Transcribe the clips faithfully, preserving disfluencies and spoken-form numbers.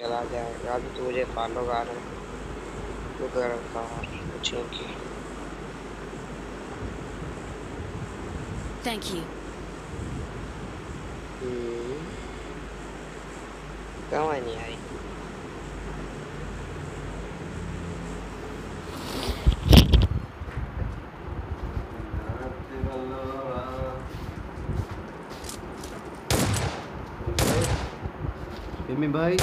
चला जाएगा। अभी तो मुझे फॉलो आ रहे हैं, तो कर रखा हूँ पूछेंगे। Thank you. कहाँ नहीं आई? Give me bite.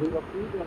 Hingga pindah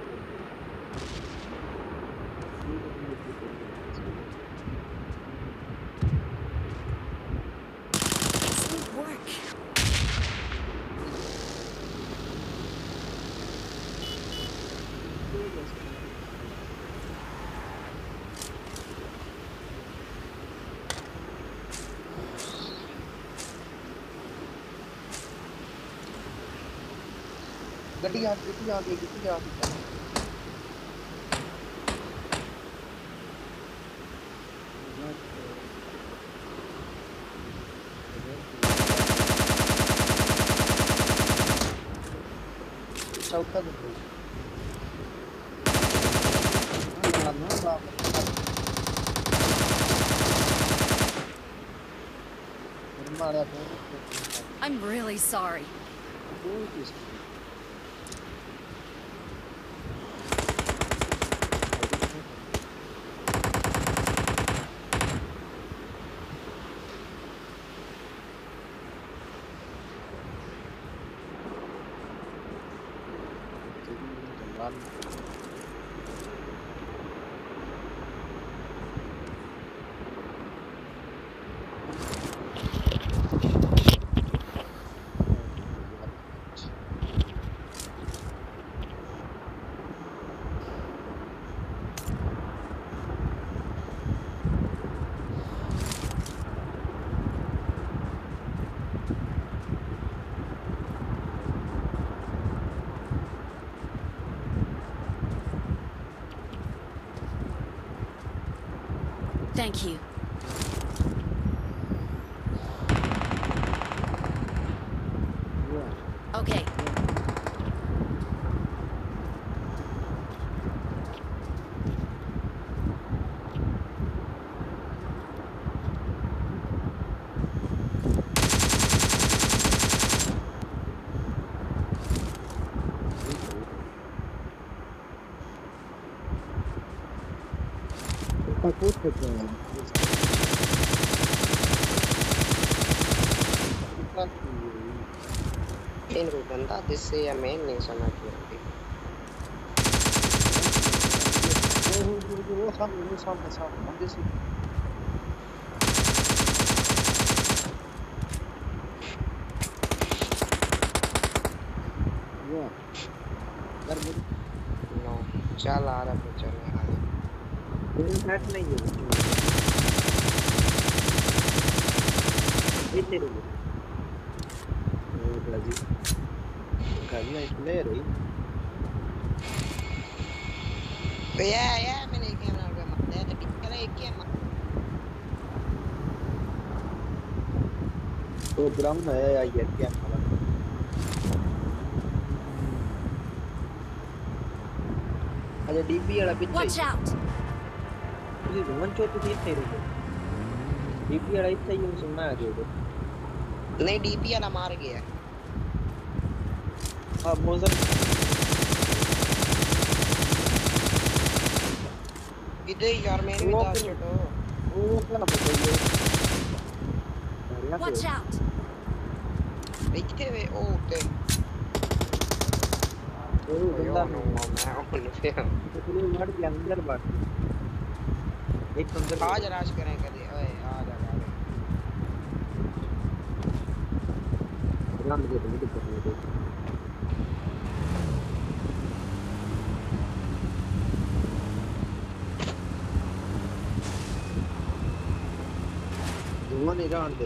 गड्डी आ गई गड्डी आ गई गड्डी आ गई। चौथा देखो ना ना बाप मारा तो। I'm really sorry. Thank you. Okay. इनको बंदा जिससे या मैं नहीं समझ पाती। वो वो वो सब वो सब सब बंदे से वो यार नो चल आ रहा है चल आ रहा है मेरी सेट नहीं है इतने रुक जी करना इसमें रही भैया या मैंने क्या नाम का मत है तो बिकना एक क्या मत तो ब्राउन है या ये क्या मत अरे डीपी वाला बिट्टे ये वन चोट भी नहीं रही डीपी वाला इतना यूं सुनना है जो नहीं डीपी वाला मार गया। अब मोजर इधर यार मैंने भी डाल चटो वो क्या ना पता है अरे Watch out. Ve ote. अंदर बात एक आज राज करेंगे ओए आज आ गए नहीं जानते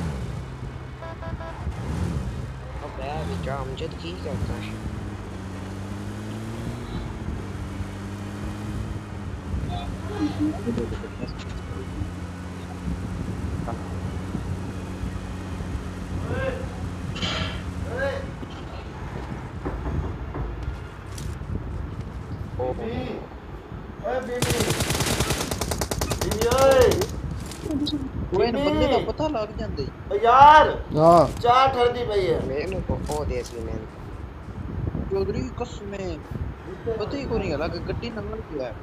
ab yaar jam jat ki karta hai लग ਜਾਂਦੇ ਯਾਰ ਹਾਂ ਚਾਹ ਠਰਦੀ ਪਈ ਹੈ ਮੈਨੂੰ ਕੋਹ ਦੇ ਸੀ ਮੈਂ ਚੌਧਰੀ ਕਸਮੇ ਪਤਾ ਹੀ ਕੋਈ ਨਹੀਂ ਲੱਗ ਗੱਡੀ ਨੰਬਰ ਕੀ ਹੈ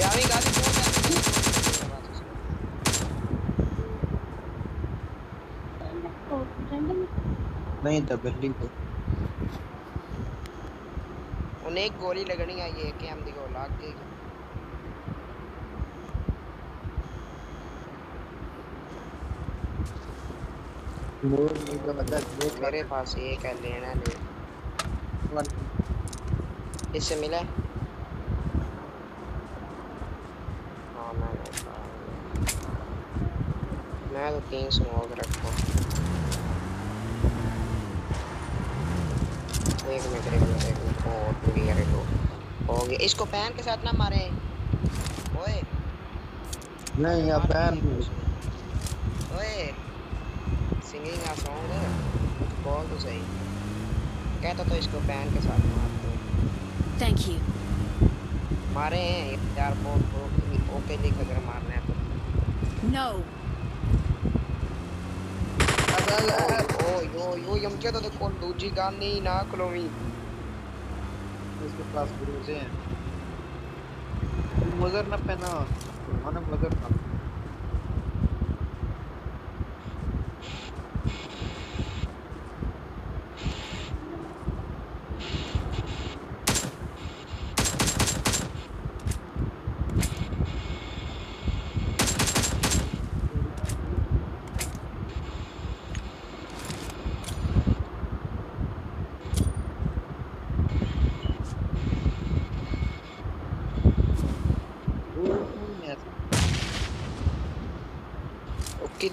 ਯਾਰੀ ਗਾਲੀ ਬਹੁਤ नहीं था बिल्डिंग को एक गोली लगनी है ये के हम देखो लाग गई मोर ये का मतलब ये मेरे पास एक है लेना ले इससे मिला हां मैं मैं तो तीन स्मोक रखो एक में करेंगे एक में हो गया इसको पैन के साथ ना मारे ओए नहीं यार पैन ओए सिंगिंग आ सॉन्ग है बहुत तो सही कहता तो इसको पैन के साथ मार थैंक यू मारे हैं यार बहुत ओके लिख अगर मारना है तो नो अगर ओ यो यो यमके तो कोई दूसरी गान नहीं ना खलोवी इसके पास गुरुजे हैं मजर ना पहना मानो मजर ना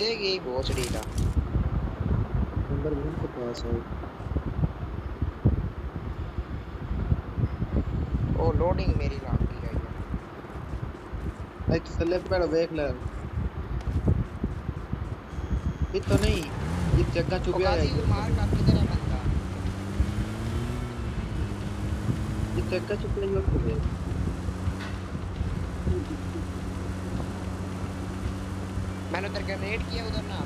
देगी भोसड़ी का अंदर रूम के पास है ओ लोडिंग मेरी लाग गई है एक स्लैब पर देख ले ये तो नहीं ये जगह चुबिया है मार का किधर है बंदा ये जगह चुबिया है मैंने उधर ग्रेनेड किया उधर ना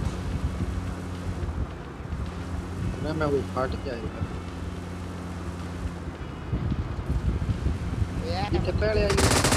मैं मैं वो फाट गया इधर ये चप्पल आई